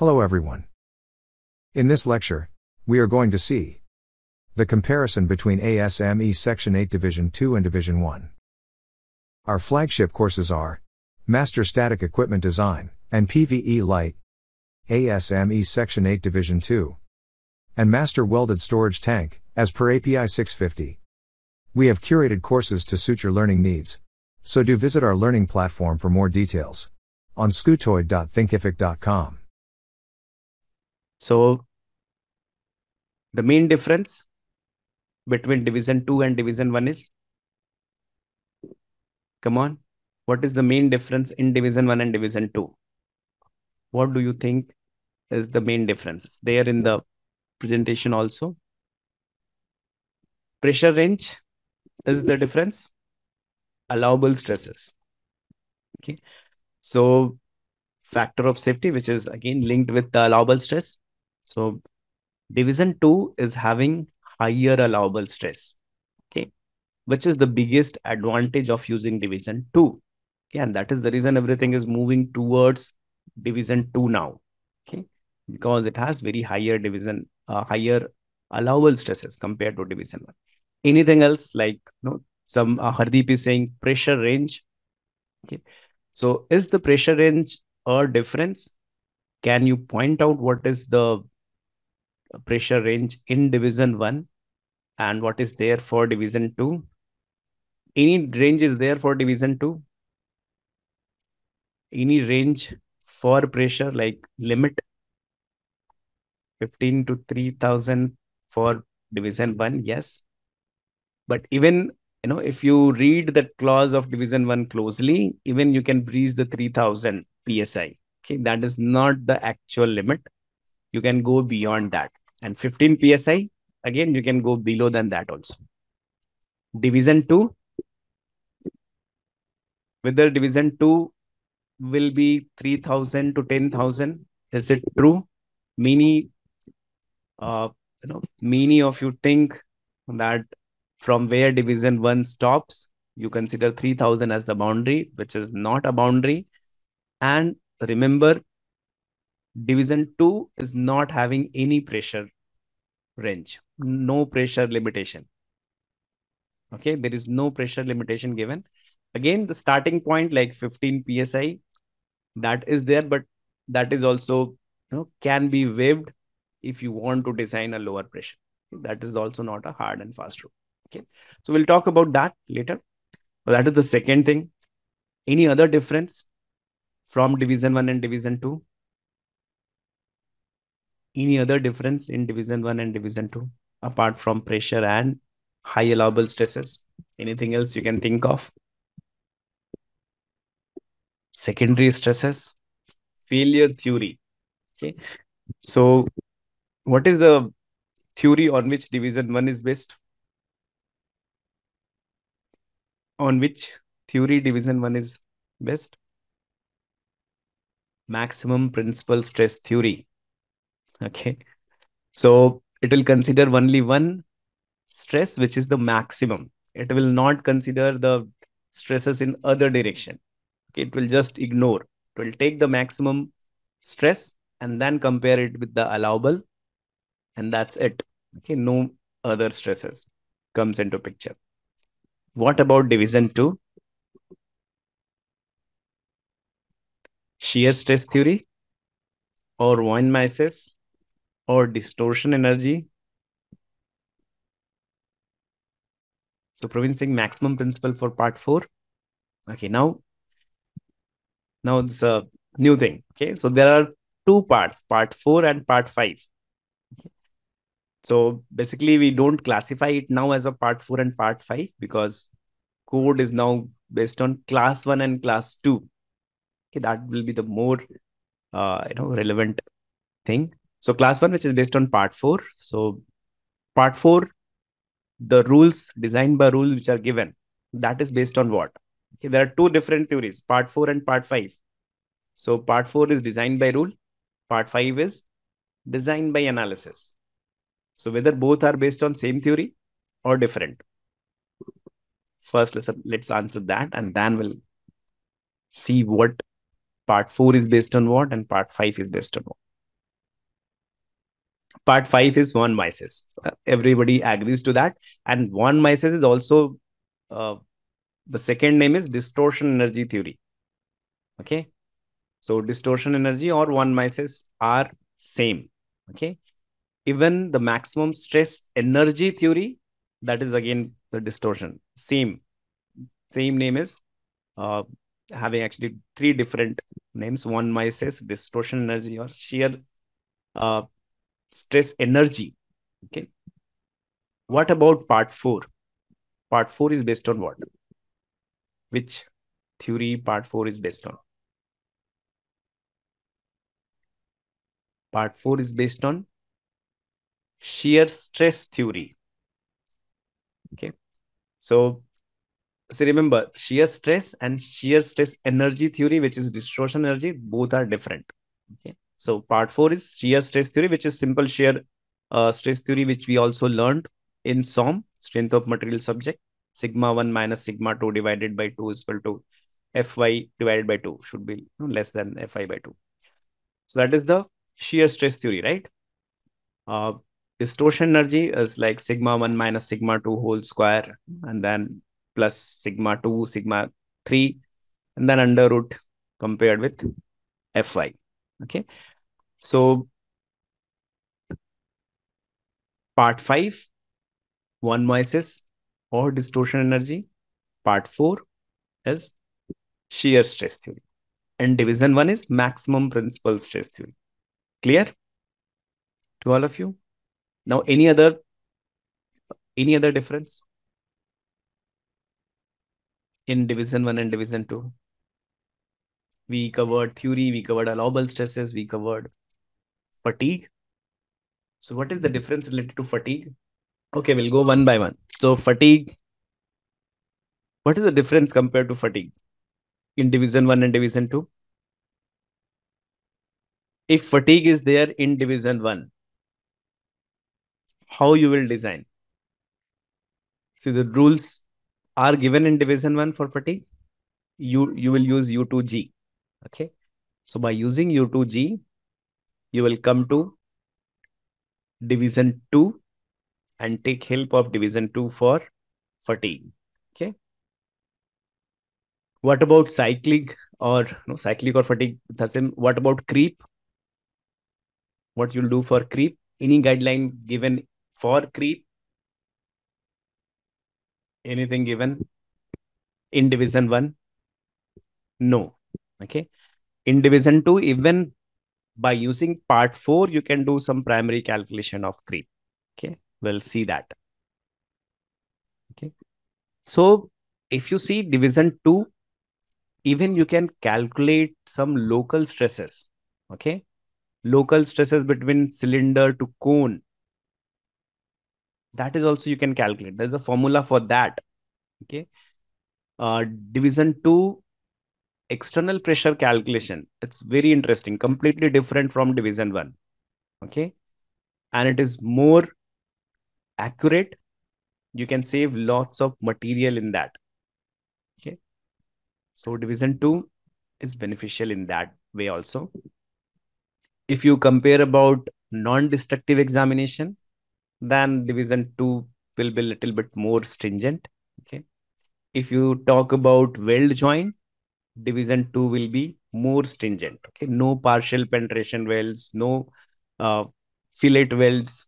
Hello everyone. In this lecture, we are going to see the comparison between ASME Section 8 Division 2 and Division 1. Our flagship courses are Master Static Equipment Design and PVE Lite, ASME Section 8 Division 2, and Master Welded Storage Tank, as per API 650. We have curated courses to suit your learning needs, so do visit our learning platform for more details on scootoid.thinkific.com. So, the main difference between Division 2 and Division 1 is? Come on. What is the main difference in Division 1 and Division 2? What do you think is the main difference? It's there in the presentation also. Pressure range is the difference. Allowable stresses. Okay. So, factor of safety, which is again linked with the allowable stress. So, Division 2 is having higher allowable stress, okay, which is the biggest advantage of using Division 2. Okay, and that is the reason everything is moving towards Division 2 now, okay, because it has very higher allowable stresses compared to Division 1. Anything else like, you know, some Hardeep is saying pressure range, okay. So is the pressure range a difference? Can you point out what is the pressure range in Division 1 and what is there for Division 2? Any range is there for Division 2? Any range for pressure like limit 15 to 3000 for Division 1? Yes. But even, you know, if you read that clause of Division 1 closely, even you can breach the 3000 PSI. Okay, that is not the actual limit. You can go beyond that. And 15 PSI, again, you can go below than that also. Division 2, whether Division 2 will be 3000 to 10,000, is it true? Many of you think that from where Division 1 stops, you consider 3000 as the boundary, which is not a boundary. And remember, Division 2 is not having any pressure range, no pressure limitation. Okay, there is no pressure limitation given. Again, the starting point like 15 PSI, that is there, but that is also, you know, can be waived if you want to design a lower pressure. That is also not a hard and fast rule. Okay, so we'll talk about that later. So that is the second thing. Any other difference from Division 1 and Division 2? Any other difference in Division 1 and Division 2 apart from pressure and high allowable stresses? Anything else you can think of? Secondary stresses, failure theory. Okay, so what is the theory on which Division 1 is based? On which theory Division 1 is based? Maximum principal stress theory. Okay, so it will consider only one stress, which is the maximum. It will not consider the stresses in other direction. Okay, it will just ignore. It will take the maximum stress and then compare it with the allowable. And that's it. Okay, no other stresses comes into picture. What about Division 2? Shear stress theory or von Mises? Or distortion energy. So Praveen Singh, maximum principle for part 4. Okay, now it's a new thing. Okay, so there are two parts, part 4 and part 5. Okay. So basically we don't classify it now as a part 4 and part 5 because code is now based on class 1 and class 2. Okay, that will be the more relevant thing. So class 1, which is based on part 4. So part 4, the rules, designed by rules which are given, that is based on what? Okay, there are two different theories, part 4 and part 5. So part 4 is designed by rule. Part 5 is designed by analysis. So whether both are based on same theory or different. First, let's answer that and then we'll see what part 4 is based on what and part 5 is based on what. Part 5 is von Mises. Everybody agrees to that. And von Mises is also, the second name is distortion energy theory. Okay. So distortion energy or von Mises are same. Okay. Even the maximum stress energy theory, that is again the distortion. Same name is having actually three different names. Von Mises, distortion energy or shear stress energy. Okay. What about part 4? Part 4 is based on what? Which theory part 4 is based on? Part 4 is based on shear stress theory. Okay. So remember, shear stress and shear stress energy theory, which is distortion energy, both are different. Okay. So part 4 is shear stress theory, which is simple shear stress theory, which we also learned in SOM, strength of material subject. Sigma 1 minus sigma 2 divided by 2 is equal to Fy divided by 2 should be less than Fi by 2. So that is the shear stress theory, right? Distortion energy is like sigma 1 minus sigma 2 whole square and then plus sigma 2, sigma 3 and then under root compared with Fy. Okay. So part 5, von Mises or distortion energy. Part 4 is shear stress theory. And division 1 is maximum principal stress theory. Clear to all of you? Now, any other difference in division 1 and division 2? We covered theory, we covered allowable stresses, we covered fatigue. So what is the difference related to fatigue? Okay, we'll go one by one. So fatigue, what is the difference compared to fatigue in division 1 and division 2? If fatigue is there in division 1, how you will design? See, the rules are given in division 1 for fatigue. You will use U2G. Okay. So by using U2G, you will come to division 2 and take help of division 2 for fatigue. Okay. What about cyclic or cyclic or fatigue? What about creep? What you'll do for creep? Any guideline given for creep? Anything given in division 1? No. Okay. In division 2, even by using part 4, you can do some primary calculation of creep. Okay. We'll see that. Okay. So if you see division 2, even you can calculate some local stresses. Okay. Local stresses between cylinder to cone. That is also you can calculate. There's a formula for that. Okay. Division 2 external pressure calculation. It's very interesting. Completely different from division 1. Okay. And it is more accurate. You can save lots of material in that. Okay. So division 2 is beneficial in that way also. If you compare about non-destructive examination, then division 2 will be a little bit more stringent. Okay. If you talk about weld joint, division 2 will be more stringent. Okay. No partial penetration welds, no fillet welds,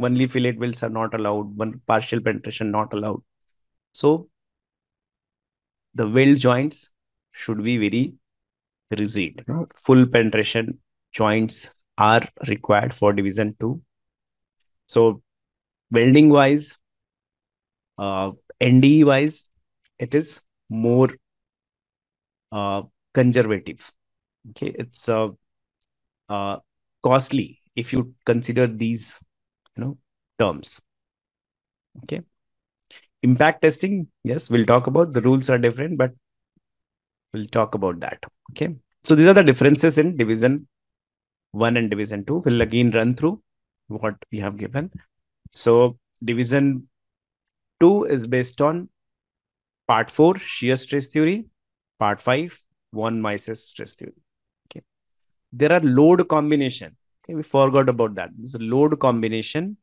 only fillet welds are not allowed, one partial penetration not allowed. So the weld joints should be very rigid. No? Full penetration joints are required for division 2. So welding wise, NDE wise, it is more conservative. Okay. It's costly if you consider these terms. Okay. Impact testing. Yes, we'll talk about the rules are different, but we'll talk about that. Okay. So these are the differences in division 1 and division 2. We'll again run through what we have given. So division 2 is based on part 4 shear stress theory, part 5 von Mises stress theory. Okay. There are load combination. Okay, we forgot about that. This is load combination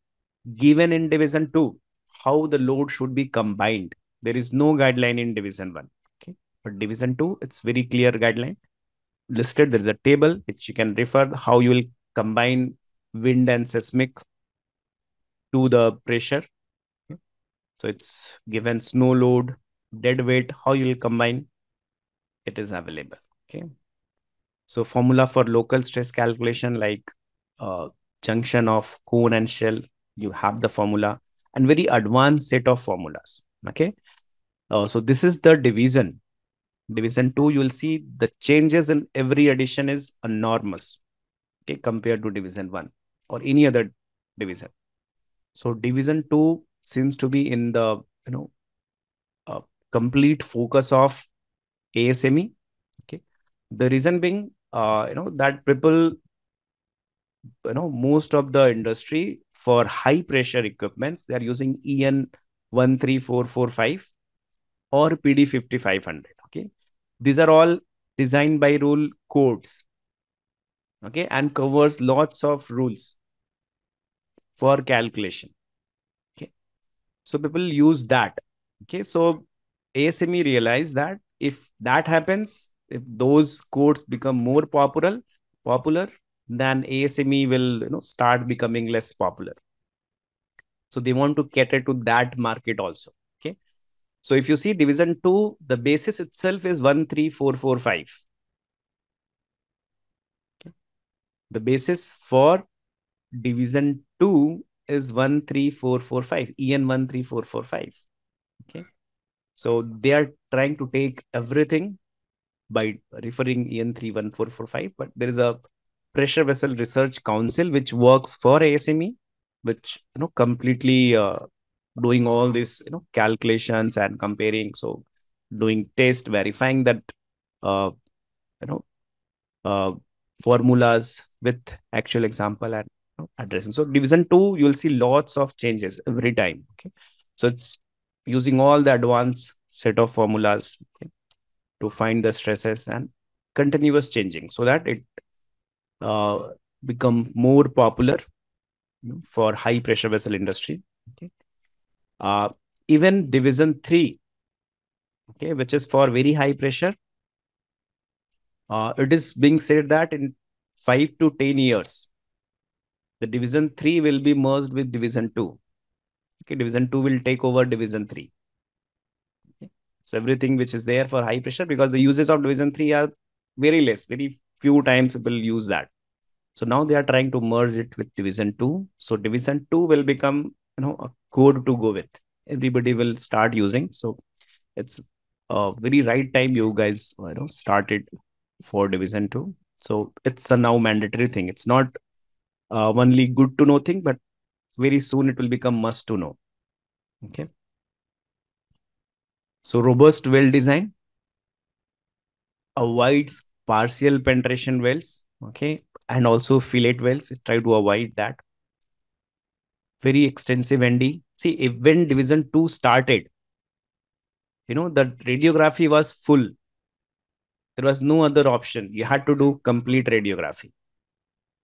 given in Division 2, how the load should be combined. There is no guideline in Division 1. Okay, but Division 2, it's very clear guideline listed. There is a table which you can refer how you will combine wind and seismic to the pressure. Okay. So it's given snow load, dead weight, how you will combine. It is available. Okay. So formula for local stress calculation, like junction of cone and shell, you have the formula, and very advanced set of formulas. Okay. So this is the division. Division 2, you will see the changes in every edition is enormous. Okay, compared to Division 1 or any other division. So Division 2 seems to be in the, you know, complete focus of ASME. Okay, the reason being, you know, that people, you know, most of the industry for high pressure equipments, they are using EN 13445 or PD 5500. Okay, these are all design by rule codes. Okay, and covers lots of rules for calculation. Okay, so people use that. Okay, so ASME realized that if that happens, if those codes become more popular, then ASME will, you know, start becoming less popular. So they want to cater to that market also. Okay, so if you see Division 2, the basis itself is 13445. The basis for Division 2 is 13445, EN 13445. Okay. So they are trying to take everything by referring EN 31445. But there is a Pressure Vessel Research Council which works for ASME, which, you know, completely doing all these, you know, calculations and comparing. So doing test, verifying that, you know, formulas with actual example and, you know, addressing. So Division 2, you will see lots of changes every time. Okay, so it's using all the advanced set of formulas, okay, to find the stresses and continuous changing so that it become more popular, you know, for high pressure vessel industry. Okay, even Division 3, okay, which is for very high pressure. It is being said that in 5 to 10 years, the Division 3 will be merged with Division 2. Okay, Division 2 will take over Division 3. Okay. So everything which is there for high pressure, because the uses of Division 3 are very less, very few times people use that. So now they are trying to merge it with Division 2. So Division 2 will become, you know, a code to go with. Everybody will start using. So it's a very right time you guys, you know, started for Division 2. So it's a now mandatory thing. It's not only good to know thing, but very soon it will become must to know. Okay. So robust well design avoids partial penetration wells. Okay. And also fillet wells. It try to avoid that. Very extensive ND. See, when Division 2 started, you know, the radiography was full. There was no other option. You had to do complete radiography.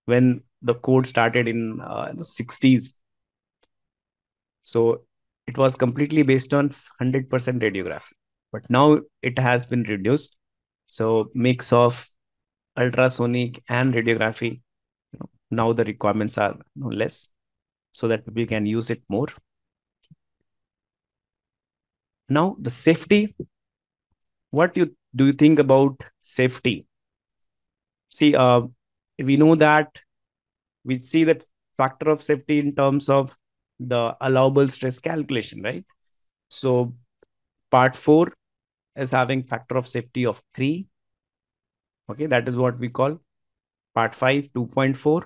When the code started in the 60s. So it was completely based on 100% radiography. But now it has been reduced. So mix of ultrasonic and radiography. You know, now the requirements are, you know, less so that people can use it more. Now the safety. What do you think about safety? See, we know that we see that factor of safety in terms of the allowable stress calculation, right? So part 4 is having factor of safety of 3. Okay, that is what we call part 5, 2.4,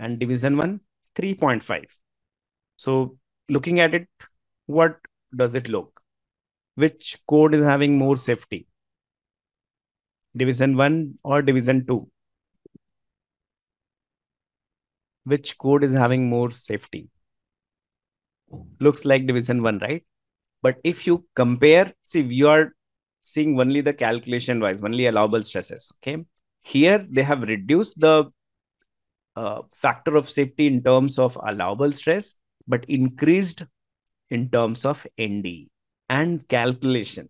and Division 1, 3.5. So looking at it, what does it look? Which code is having more safety? Division 1 or Division 2? Which code is having more safety? Looks like Division 1, right? But if you compare, see, we are seeing only the calculation wise, only allowable stresses. Okay. Here they have reduced the factor of safety in terms of allowable stress, but increased in terms of NDE and calculation.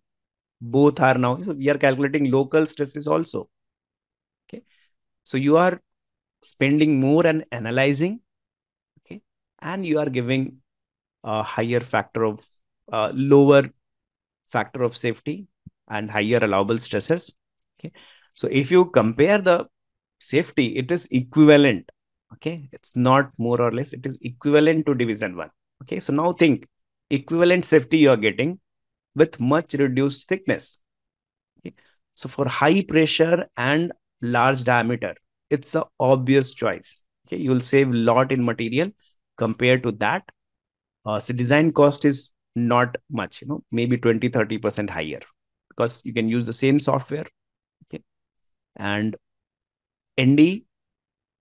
Both are now, so we are calculating local stresses also. Okay. So you are spending more and analyzing, okay, and you are giving a higher factor of, lower factor of safety and higher allowable stresses. Okay. So if you compare the safety, it is equivalent. Okay. It's not more or less, it is equivalent to division one. Okay. So now think equivalent safety you are getting with much reduced thickness. Okay. So for high pressure and large diameter, it's an obvious choice. Okay. You will save a lot in material compared to that. So design cost is not much, you know, maybe 20–30% higher because you can use the same software. Okay. And ND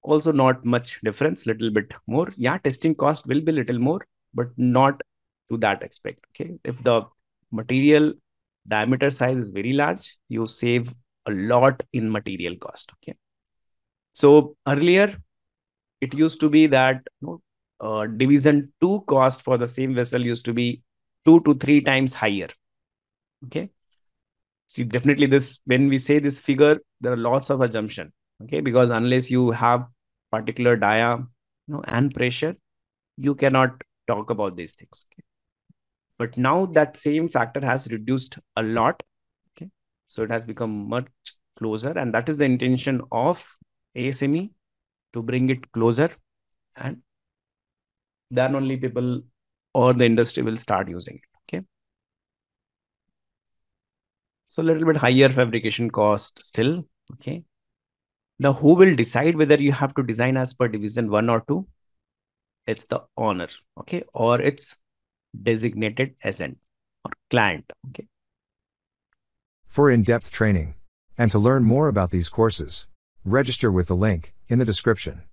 also not much difference, little bit more. Yeah, testing cost will be little more, but not to that extent. Okay. If the material diameter size is very large, you save a lot in material cost. Okay. So earlier it used to be that, you know, division 2 cost for the same vessel used to be 2 to 3 times higher. Okay. See, definitely this, when we say this figure, there are lots of assumption. Okay. Because unless you have particular dia, you know, and pressure, you cannot talk about these things. Okay. But now that same factor has reduced a lot. Okay. So it has become much closer. And that is the intention of ASME, to bring it closer. And then only people or the industry will start using it. Okay. So a little bit higher fabrication cost still. Okay. Now who will decide whether you have to design as per division 1 or 2? It's the owner. Okay. Or it's designated agent or client. Okay. For in-depth training and to learn more about these courses, register with the link in the description.